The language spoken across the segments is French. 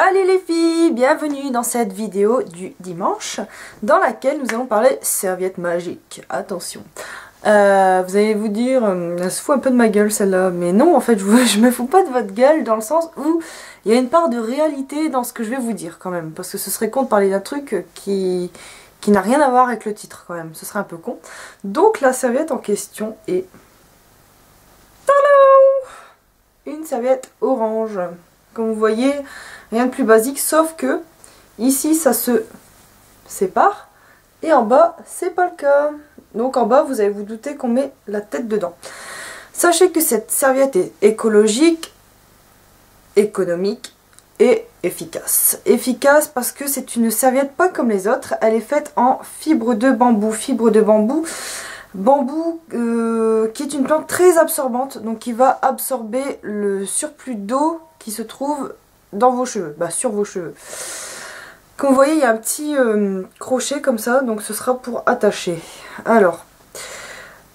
Salut les filles, bienvenue dans cette vidéo du dimanche dans laquelle nous allons parler serviettes magiques. Attention, vous allez vous dire, elle se fout un peu de ma gueule celle-là, mais non en fait je me fous pas de votre gueule dans le sens où il y a une part de réalité dans ce que je vais vous dire quand même, parce que ce serait con de parler d'un truc qui n'a rien à voir avec le titre quand même, ce serait un peu con. Donc la serviette en question est... une serviette orange. Comme vous voyez, rien de plus basique, sauf que ici ça se sépare et en bas c'est pas le cas. Donc en bas vous allez vous douter qu'on met la tête dedans. Sachez que cette serviette est écologique, économique et efficace. Efficace parce que c'est une serviette pas comme les autres, elle est faite en fibre de bambou. Bambou qui est une plante très absorbante, donc qui va absorber le surplus d'eau qui se trouve dans vos cheveux, sur vos cheveux. Comme vous voyez, il y a un petit crochet comme ça, donc ce sera pour attacher. Alors,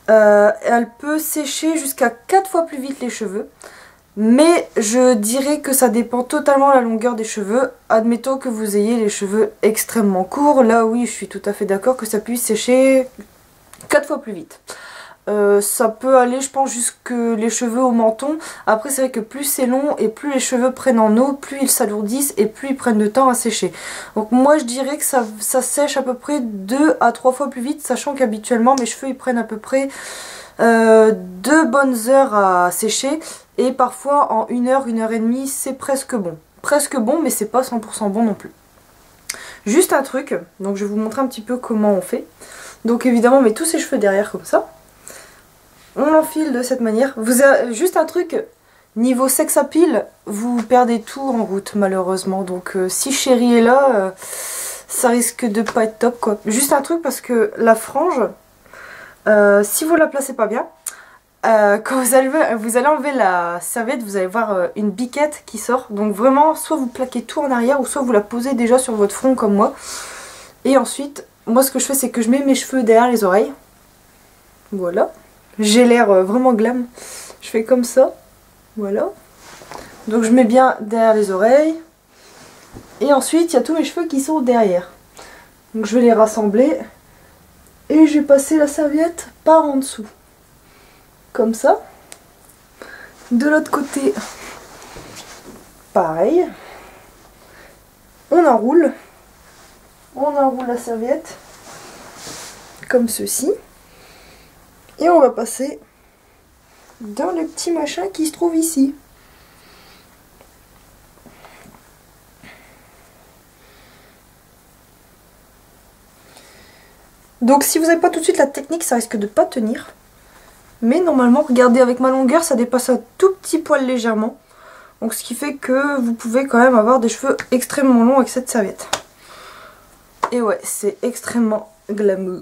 elle peut sécher jusqu'à 4 fois plus vite les cheveux, mais je dirais que ça dépend totalement de la longueur des cheveux. Admettons que vous ayez les cheveux extrêmement courts, là oui, je suis tout à fait d'accord que ça puisse sécher 4 fois plus vite. Ça peut aller je pense jusque les cheveux au menton. Après c'est vrai que plus c'est long et plus les cheveux prennent en eau, plus ils s'alourdissent et plus ils prennent de temps à sécher. Donc moi je dirais que ça sèche à peu près 2 à 3 fois plus vite, sachant qu'habituellement mes cheveux ils prennent à peu près 2 bonnes heures à sécher et parfois en 1 heure, 1 heure et demie c'est presque bon. Presque bon mais c'est pas 100% bon non plus. Juste un truc, donc je vais vous montrer un petit peu comment on fait. Donc évidemment on met tous ses cheveux derrière comme ça. On l'enfile de cette manière. Vous avez juste un truc, niveau sex appeal, vous perdez tout en route malheureusement. Donc si chérie est là, ça risque de pas être top quoi. Juste un truc parce que la frange, si vous la placez pas bien, quand vous allez enlever la serviette, vous allez voir une biquette qui sort. Donc vraiment, soit vous plaquez tout en arrière ou soit vous la posez déjà sur votre front comme moi. Et ensuite, moi ce que je fais c'est que je mets mes cheveux derrière les oreilles. Voilà. J'ai l'air vraiment glam. Je fais comme ça. Voilà. Donc je mets bien derrière les oreilles. Et ensuite, il y a tous mes cheveux qui sont derrière. Donc je vais les rassembler. Et je vais passer la serviette par en dessous. Comme ça. De l'autre côté, pareil. On enroule. On enroule la serviette. Comme ceci. Et on va passer dans le petit machin qui se trouve ici. Donc si vous n'avez pas tout de suite la technique, ça risque de ne pas tenir. Mais normalement, regardez, avec ma longueur, ça dépasse un tout petit poil légèrement. Donc ce qui fait que vous pouvez quand même avoir des cheveux extrêmement longs avec cette serviette. Et ouais, c'est extrêmement glamour.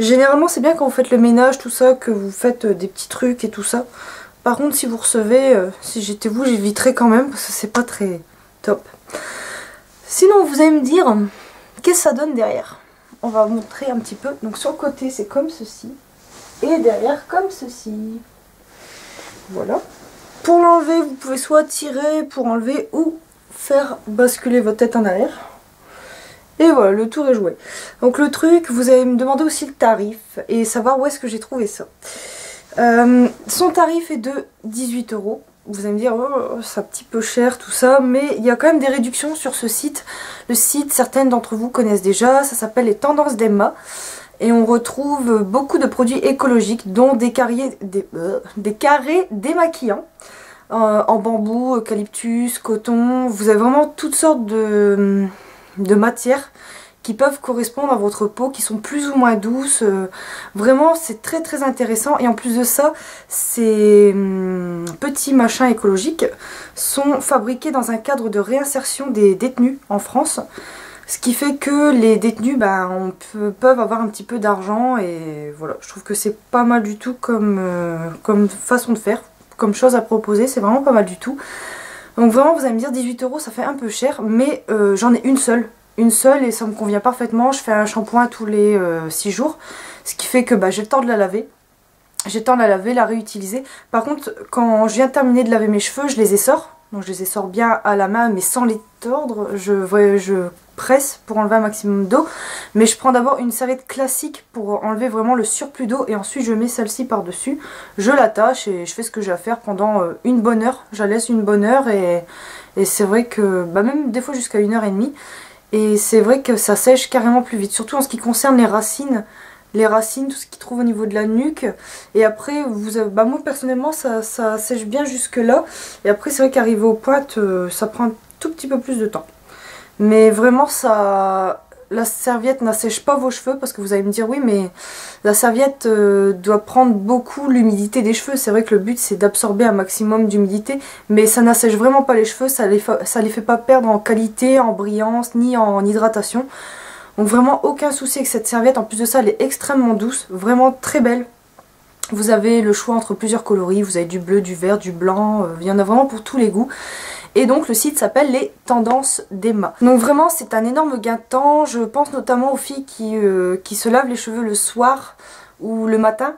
Généralement c'est bien quand vous faites le ménage, tout ça, que vous faites des petits trucs et tout ça. Par contre si vous recevez, si j'étais vous j'éviterais quand même parce que c'est pas très top. Sinon vous allez me dire, qu'est-ce que ça donne derrière? On va vous montrer un petit peu. Donc sur le côté c'est comme ceci et derrière comme ceci. Voilà. Pour l'enlever vous pouvez soit tirer pour enlever ou faire basculer votre tête en arrière. Et voilà, le tour est joué. Donc le truc, vous allez me demander aussi le tarif et savoir où est-ce que j'ai trouvé ça. Son tarif est de 18 €. Vous allez me dire, oh, c'est un petit peu cher tout ça, mais il y a quand même des réductions sur ce site. Le site, certaines d'entre vous connaissent déjà, ça s'appelle les tendances d'Emma. Et on retrouve beaucoup de produits écologiques, dont des carrés démaquillants. En bambou, eucalyptus, coton, vous avez vraiment toutes sortes de matières qui peuvent correspondre à votre peau, qui sont plus ou moins douces. Vraiment c'est très très intéressant et en plus de ça ces petits machins écologiques sont fabriqués dans un cadre de réinsertion des détenus en France, ce qui fait que les détenus peuvent avoir un petit peu d'argent et voilà, je trouve que c'est pas mal du tout comme façon de faire, comme chose à proposer, c'est vraiment pas mal du tout. Donc vraiment vous allez me dire 18 € ça fait un peu cher, mais j'en ai une seule et ça me convient parfaitement. Je fais un shampoing tous les 6 jours, ce qui fait que j'ai le temps de la laver, la réutiliser. Par contre quand je viens de terminer de laver mes cheveux, je les essore, Donc je les essore bien à la main mais sans les tordre, je presse pour enlever un maximum d'eau. Mais je prends d'abord une serviette classique pour enlever vraiment le surplus d'eau et ensuite je mets celle-ci par-dessus. Je l'attache et je fais ce que j'ai à faire pendant une bonne heure. Je la laisse une bonne heure et c'est vrai que bah même des fois jusqu'à 1h30. Et c'est vrai que ça sèche carrément plus vite, surtout en ce qui concerne les racines. Les racines, tout ce qui se trouve au niveau de la nuque. Et après, vous avez... bah moi personnellement, ça sèche bien jusque là. Et après, c'est vrai qu'arriver aux pointes, ça prend un tout petit peu plus de temps. Mais vraiment, ça, la serviette n'assèche pas vos cheveux. Parce que vous allez me dire, oui, mais la serviette doit prendre beaucoup l'humidité des cheveux. C'est vrai que le but, c'est d'absorber un maximum d'humidité. Mais ça n'assèche vraiment pas les cheveux. Ça les fait pas perdre en qualité, en brillance, ni en hydratation. Donc vraiment aucun souci avec cette serviette, en plus de ça elle est extrêmement douce, vraiment très belle. Vous avez le choix entre plusieurs coloris, vous avez du bleu, du vert, du blanc, il y en a vraiment pour tous les goûts. Et donc le site s'appelle les tendances d'Emma. Donc vraiment c'est un énorme gain de temps, je pense notamment aux filles qui se lavent les cheveux le soir ou le matin.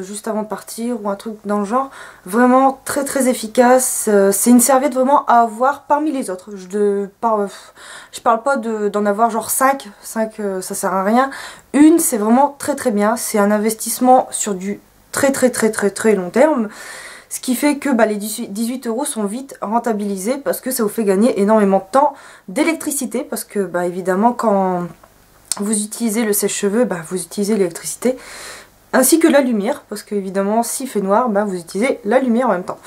Juste avant de partir ou un truc dans le genre, vraiment très très efficace. C'est une serviette vraiment à avoir parmi les autres. Je parle pas d'en avoir genre 5, ça sert à rien. Une c'est vraiment très très bien, c'est un investissement sur du très très très très très long terme, ce qui fait que bah, les 18 € sont vite rentabilisés parce que ça vous fait gagner énormément de temps, d'électricité parce que bah, évidemment quand vous utilisez le sèche-cheveux, bah, vous utilisez l'électricité ainsi que la lumière, parce que évidemment s'il fait noir, bah, vous utilisez la lumière en même temps.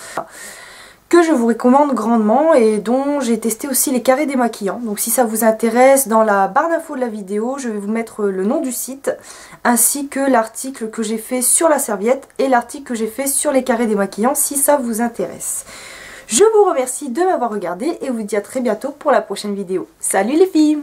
Que je vous recommande grandement et dont j'ai testé aussi les carrés démaquillants. Donc si ça vous intéresse, dans la barre d'infos de la vidéo, je vais vous mettre le nom du site, ainsi que l'article que j'ai fait sur la serviette et l'article que j'ai fait sur les carrés démaquillants, si ça vous intéresse. Je vous remercie de m'avoir regardé et vous dis à très bientôt pour la prochaine vidéo. Salut les filles!